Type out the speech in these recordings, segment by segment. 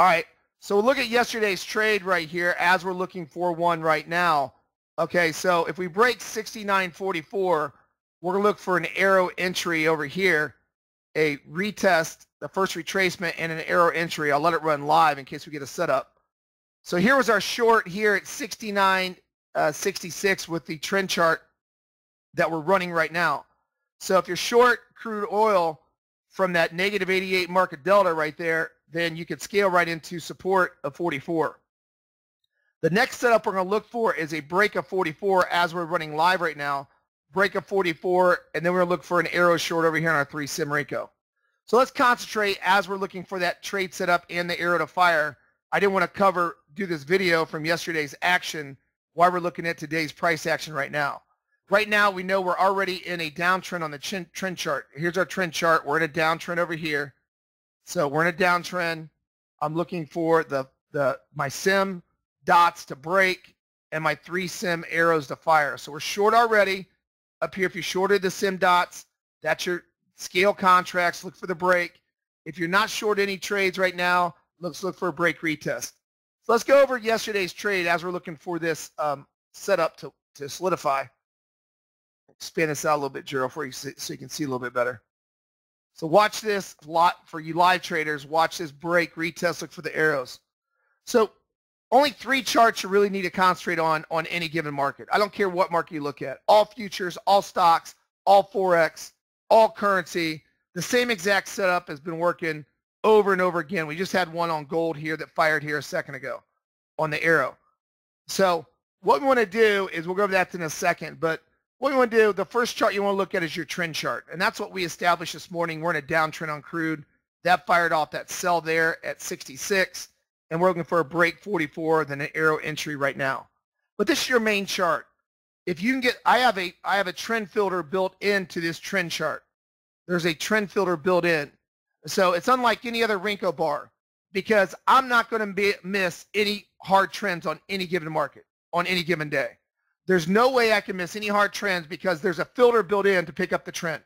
All right, so look at yesterday's trade right here as we're looking for one right now. Okay, so if we break 69.44, we're going to look for an arrow entry over here, a retest, the first retracement, and an arrow entry. I'll let it run live in case we get a setup. So here was our short here at 69.66 with the trend chart that we're running right now. So if you're short crude oil from that negative 88 market delta right there, then you could scale right into support of 44. The next setup we're going to look for is a break of 44 as we're running live right now, break of 44, and then we're going to look for an arrow short over here on our 3-sim Renko. So let's concentrate as we're looking for that trade setup and the arrow to fire. I didn't want to do this video from yesterday's action while we're looking at today's price action right now. Right now, we know we're already in a downtrend on the trend chart. Here's our trend chart. We're in a downtrend over here. So we're in a downtrend. I'm looking for my sim dots to break and my 3-sim arrows to fire. So we're short already. Up here, if you shorted the sim dots, that's your scale contracts. Look for the break. If you're not short any trades right now, let's look for a break retest. So let's go over yesterday's trade as we're looking for this setup to solidify. Expand this out a little bit, Gerald, for you so you can see a little bit better. So watch this lot for you live traders. Watch this break, retest, look for the arrows. So only 3 charts you really need to concentrate on any given market. I don't care what market you look at. All futures, all stocks, all Forex, all currency. The same exact setup has been working over and over again. We just had one on gold here that fired here a second ago on the arrow. So what we want to do is we'll go over that in a second, but what you want to do, the first chart you want to look at is your trend chart, and that's what we established this morning. We're in a downtrend on crude. That fired off that sell there at 66, and we're looking for a break 44, then an arrow entry right now. But this is your main chart. If you can get, I have a trend filter built into this trend chart. There's a trend filter built in, so it's unlike any other Renko bar because I'm not going to miss any hard trends on any given market on any given day. There's no way I can miss any hard trends because there's a filter built in to pick up the trend.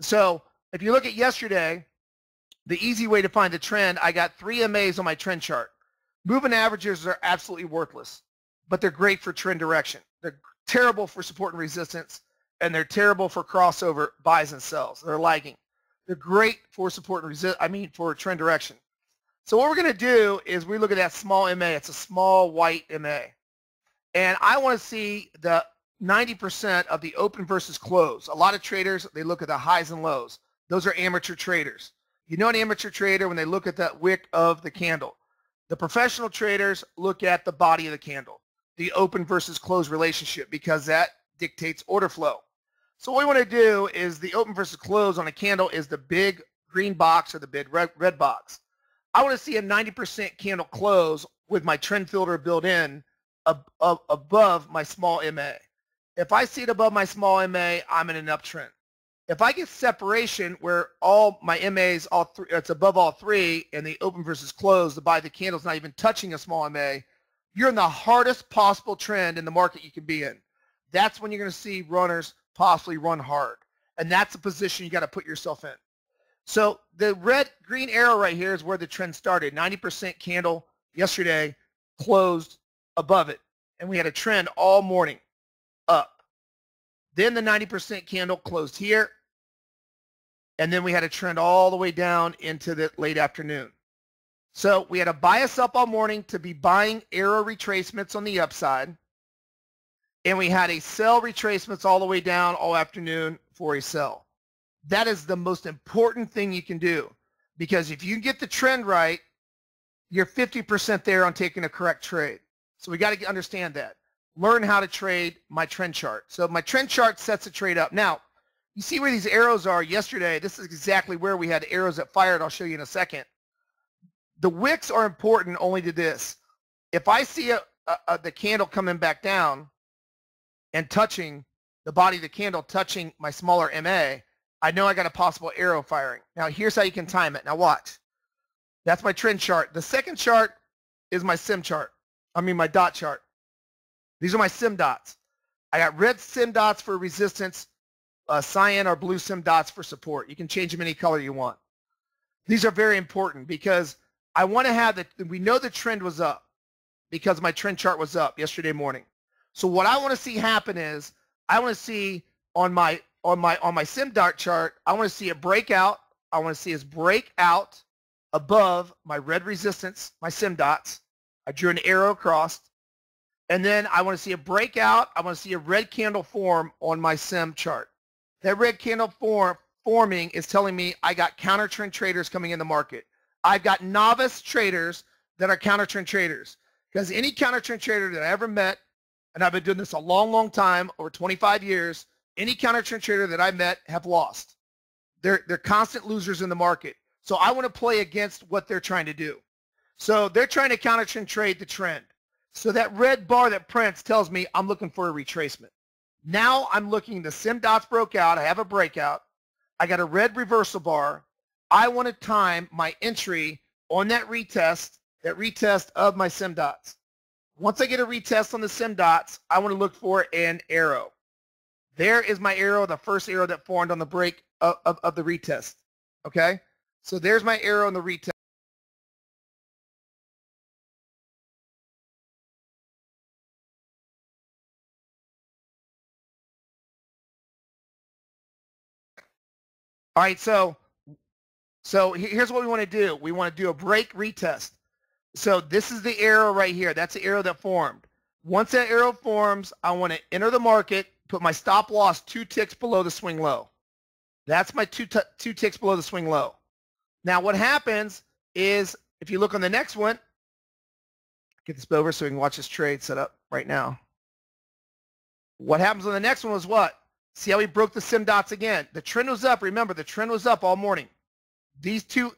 So if you look at yesterday, the easy way to find the trend, I got 3 MAs on my trend chart. Moving averages are absolutely worthless, but they're great for trend direction. They're terrible for support and resistance, and they're terrible for crossover buys and sells. They're lagging. They're great for support and for trend direction. So what we're going to do is we look at that small MA. It's a small white MA. And I want to see the 90% of the open versus close. A lot of traders, they look at the highs and lows. Those are amateur traders. You know an amateur trader when they look at that wick of the candle. The professional traders look at the body of the candle, the open versus close relationship, because that dictates order flow. So what we want to do is the open versus close on a candle is the big green box or the big red box. I want to see a 90% candle close with my trend filter built in above my small MA. If I see it above my small MA, I'm in an uptrend. If I get separation where all my MAs, it's above all 3, and the open versus close, the buy the candle's not even touching a small MA, you're in the hardest possible trend in the market you can be in. That's when you're going to see runners possibly run hard, and that's a position you got to put yourself in. So the green arrow right here is where the trend started. 90% candle yesterday closed above it, and we had a trend all morning up. Then the 90% candle closed here, and then we had a trend all the way down into the late afternoon. So we had a bias up all morning to be buying arrow retracements on the upside, and we had a sell retracements all the way down all afternoon for a sell. That is the most important thing you can do, because if you get the trend right, you're 50% there on taking a correct trade. So we got to understand that. Learn how to trade my trend chart. So my trend chart sets a trade up. Now, you see where these arrows are yesterday. This is exactly where we had arrows that fired. I'll show you in a second. The wicks are important only to this. If I see the candle coming back down and touching the body of the candle, touching my smaller MA, I know I got a possible arrow firing. Now, here's how you can time it. Now, watch. That's my trend chart. The second chart is my sim chart. I mean my dot chart. These are my sim dots. I got red sim dots for resistance, cyan or blue sim dots for support. You can change them any color you want. These are very important because I want to have the, we know the trend was up because my trend chart was up yesterday morning. So what I want to see happen is I want to see on my sim dot chart, I want to see a breakout. I want to see us break out above my red resistance, my sim dots. I drew an arrow across, and then I want to see a breakout. I want to see a red candle form on my sim chart. That red candle forming is telling me I got counter trend traders coming in the market. I've got novice traders that are counter trend traders, because any counter trend trader that I ever met, and I've been doing this a long, long time, over 25 years, any counter trend trader that I met have lost. They're constant losers in the market. So I want to play against what they're trying to do. So they're trying to counter trend trade the trend. So that red bar that prints tells me I'm looking for a retracement. Now I'm looking, the sim dots broke out, I have a breakout, I got a red reversal bar. I want to time my entry on that retest of my sim dots. Once I get a retest on the sim dots, I want to look for an arrow. There is my arrow, the first arrow that formed on the break of the retest. Okay, so there's my arrow on the retest. All right, so here's what we want to do. We want to do a break retest. So this is the arrow right here. That's the arrow that formed. Once that arrow forms, I want to enter the market, put my stop loss 2 ticks below the swing low. That's my two ticks below the swing low. Now what happens is, if you look on the next one, get this over so we can watch this trade set up right now. What happens on the next one is what? See how we broke the sim dots again. The trend was up. Remember, the trend was up all morning. These two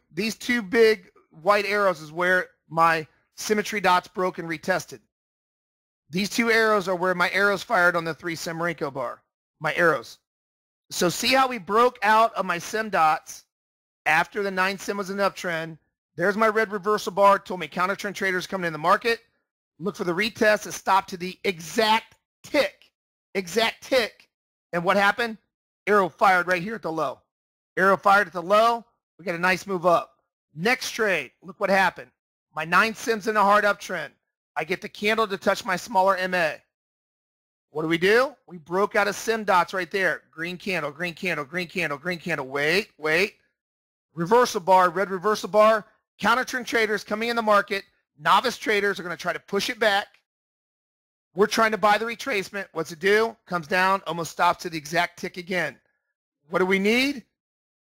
big white arrows is where my symmetry dots broke and retested. These two arrows are where my arrows fired on the 3 sim Renko bar, my arrows. So see how we broke out of my sim dots after the 9 sim was an uptrend. There's my red reversal bar, told me counter trend traders coming in the market. Look for the retest. It stopped to the exact tick, exact tick. And what happened? Arrow fired right here at the low. Arrow fired at the low. We got a nice move up. Next trade, look what happened. My 9 sims in a hard uptrend. I get the candle to touch my smaller MA. What do? We broke out of sim dots right there. Green candle, green candle, green candle, green candle. Wait, wait. Reversal bar, red reversal bar. Counter trend traders coming in the market. Novice traders are going to try to push it back. We're trying to buy the retracement. What's it do? Comes down, almost stops to the exact tick again. What do we need?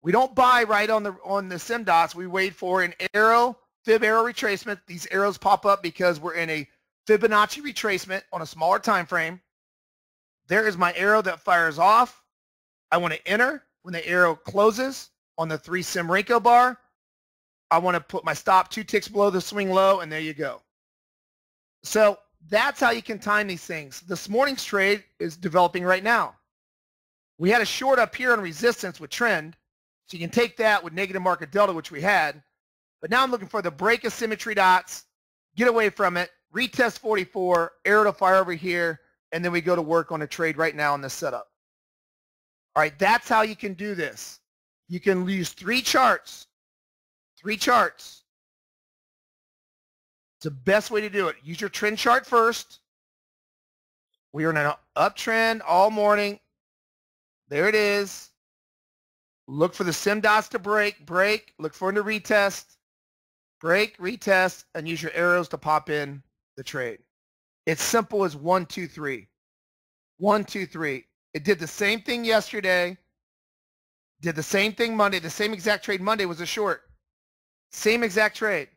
We don't buy right on the sim dots. We wait for an arrow, fib arrow retracement. These arrows pop up because we're in a Fibonacci retracement on a smaller time frame. There is my arrow that fires off. I want to enter when the arrow closes on the 3 sim Renko bar. I want to put my stop 2 ticks below the swing low, and there you go. So that's how you can time these things. This morning's trade is developing right now. We had a short up here on resistance with trend, so you can take that with negative market delta, which we had. But now I'm looking for the break of symmetry dots, get away from it, retest 44, arrow to fire over here, and then we go to work on a trade right now in this setup. All right, that's how you can do this. You can use three charts. It's the best way to do it. Use your trend chart first. We are in an uptrend all morning. There it is. Look for the sim dots to break, break. Look for them to retest, break, retest, and use your arrows to pop in the trade. It's simple as 1, 2, 3. 1, 2, 3. It did the same thing yesterday. Did the same thing Monday. The same exact trade Monday was a short. Same exact trade.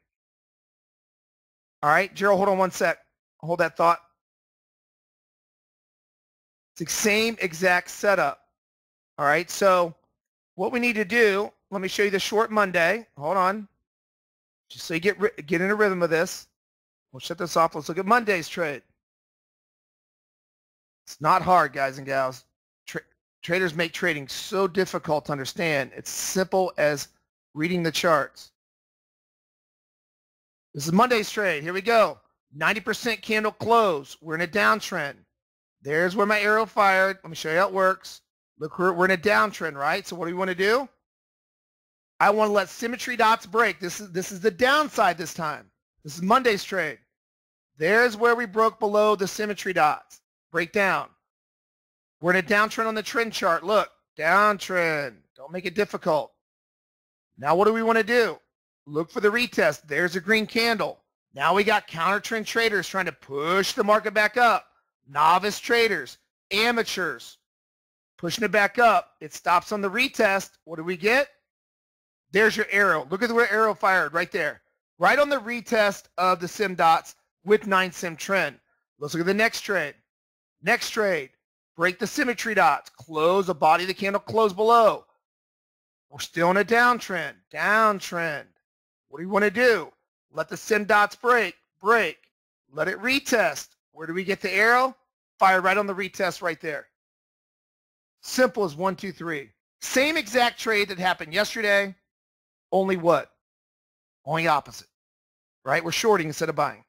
All right, Gerald, hold on one sec. Hold that thought. It's the same exact setup. All right, so what we need to do, let me show you the short Monday. Hold on. Just so you get in a rhythm of this. We'll shut this off. Let's look at Monday's trade. It's not hard, guys and gals. Traders make trading so difficult to understand. It's simple as reading the charts. This is Monday's trade. Here we go. 90% candle close. We're in a downtrend. There's where my arrow fired. Let me show you how it works. Look, we're in a downtrend, right? So what do we want to do? I want to let symmetry dots break. This is the downside this time. This is Monday's trade. There's where we broke below the symmetry dots. Break down. We're in a downtrend on the trend chart. Look, downtrend. Don't make it difficult. Now what do we want to do? Look for the retest. There's a green candle. Now we got counter trend traders trying to push the market back up. Novice traders, amateurs, pushing it back up. It stops on the retest. What do we get? There's your arrow. Look at where arrow fired right there. Right on the retest of the sim dots with 9 sim trend. Let's look at the next trade. Next trade, break the symmetry dots. Close the body of the candle, close below. We're still in a downtrend, downtrend. What do you want to do? Let the sim dots break, break. Let it retest. Where do we get the arrow? Fire right on the retest right there. Simple as 1, 2, 3. Same exact trade that happened yesterday, only what? Only opposite, right? We're shorting instead of buying.